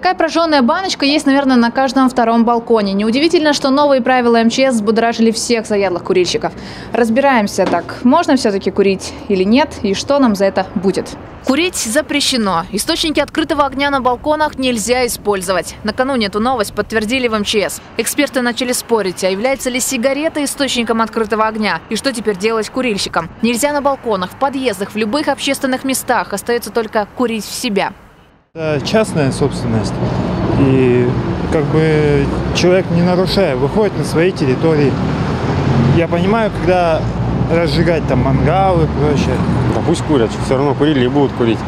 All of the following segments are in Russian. Такая прожженная баночка есть, наверное, на каждом втором балконе. Неудивительно, что новые правила МЧС взбудоражили всех заядлых курильщиков. Разбираемся, так можно все-таки курить или нет, и что нам за это будет. Курить запрещено. Источники открытого огня на балконах нельзя использовать. Накануне эту новость подтвердили в МЧС. Эксперты начали спорить, а является ли сигарета источником открытого огня и что теперь делать курильщикам. Нельзя на балконах, в подъездах, в любых общественных местах. Остается только курить в себя. Это частная собственность, и как бы человек, не нарушая, выходит на свои территории. Я понимаю, когда разжигать там мангалы и прочее. Да пусть курят, все равно курили и будут курить,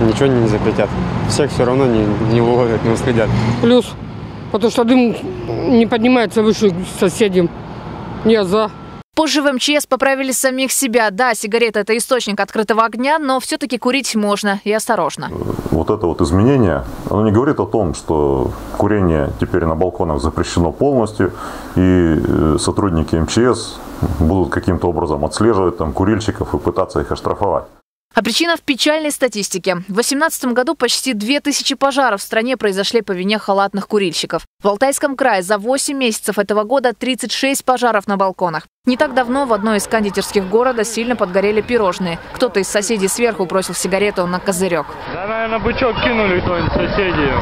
ничего не запретят. Всех все равно не уловят, не уследят. Плюс, потому что дым не поднимается выше к соседям, я за. Позже в МЧС поправили самих себя. Да, сигарета – это источник открытого огня, но все-таки курить можно и осторожно. Вот это вот изменение, оно не говорит о том, что курение теперь на балконах запрещено полностью, и сотрудники МЧС будут каким-то образом отслеживать там курильщиков и пытаться их оштрафовать. А причина в печальной статистике. В 2018 году почти 2000 пожаров в стране произошли по вине халатных курильщиков. В Алтайском крае за 8 месяцев этого года 36 пожаров на балконах. Не так давно в одной из кондитерских города сильно подгорели пирожные. Кто-то из соседей сверху бросил сигарету на козырек. Да, наверное, бычок кинули кто-нибудь соседи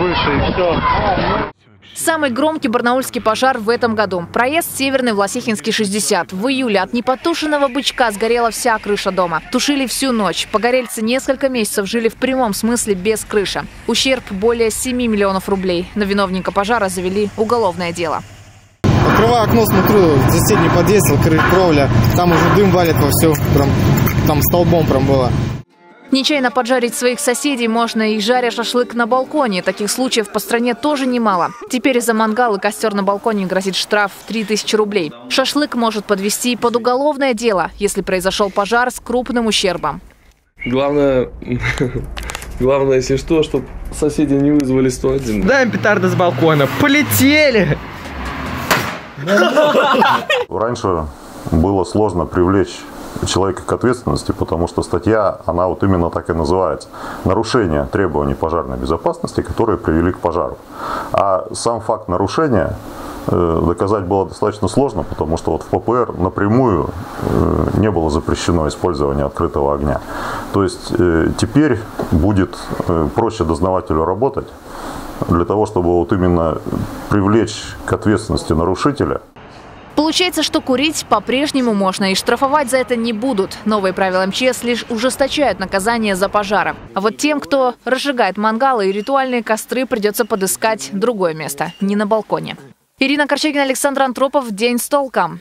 выше и все. Самый громкий барнаульский пожар в этом году. Проезд Северный Власихинский, 60. В июле от непотушенного бычка сгорела вся крыша дома. Тушили всю ночь. Погорельцы несколько месяцев жили в прямом смысле без крыши. Ущерб более 7 миллионов рублей. На виновника пожара завели уголовное дело. Открываю окно, смотрю, соседний подъезд, крыша, кровля. Там уже дым валит вовсю. Прям, там столбом прям было. Нечаянно поджарить своих соседей можно и жаря шашлык на балконе. Таких случаев по стране тоже немало. Теперь за мангал и костер на балконе грозит штраф в 3000 рублей. Шашлык может подвести под уголовное дело, если произошел пожар с крупным ущербом. Главное, если что, чтобы соседи не вызвали 101. Дай им петарды с балкона. Полетели! Раньше было сложно привлечь человека к ответственности, потому что статья, она вот именно так и называется. Нарушение требований пожарной безопасности, которые привели к пожару. А сам факт нарушения доказать было достаточно сложно, потому что вот в ППР напрямую не было запрещено использование открытого огня. То есть теперь будет проще дознавателю работать для того, чтобы вот именно привлечь к ответственности нарушителя. Получается, что курить по-прежнему можно и штрафовать за это не будут. Новые правила МЧС лишь ужесточают наказание за пожары. А вот тем, кто разжигает мангалы и ритуальные костры, придется подыскать другое место, не на балконе. Ирина Корчегина, Александр Антропов. День с толком.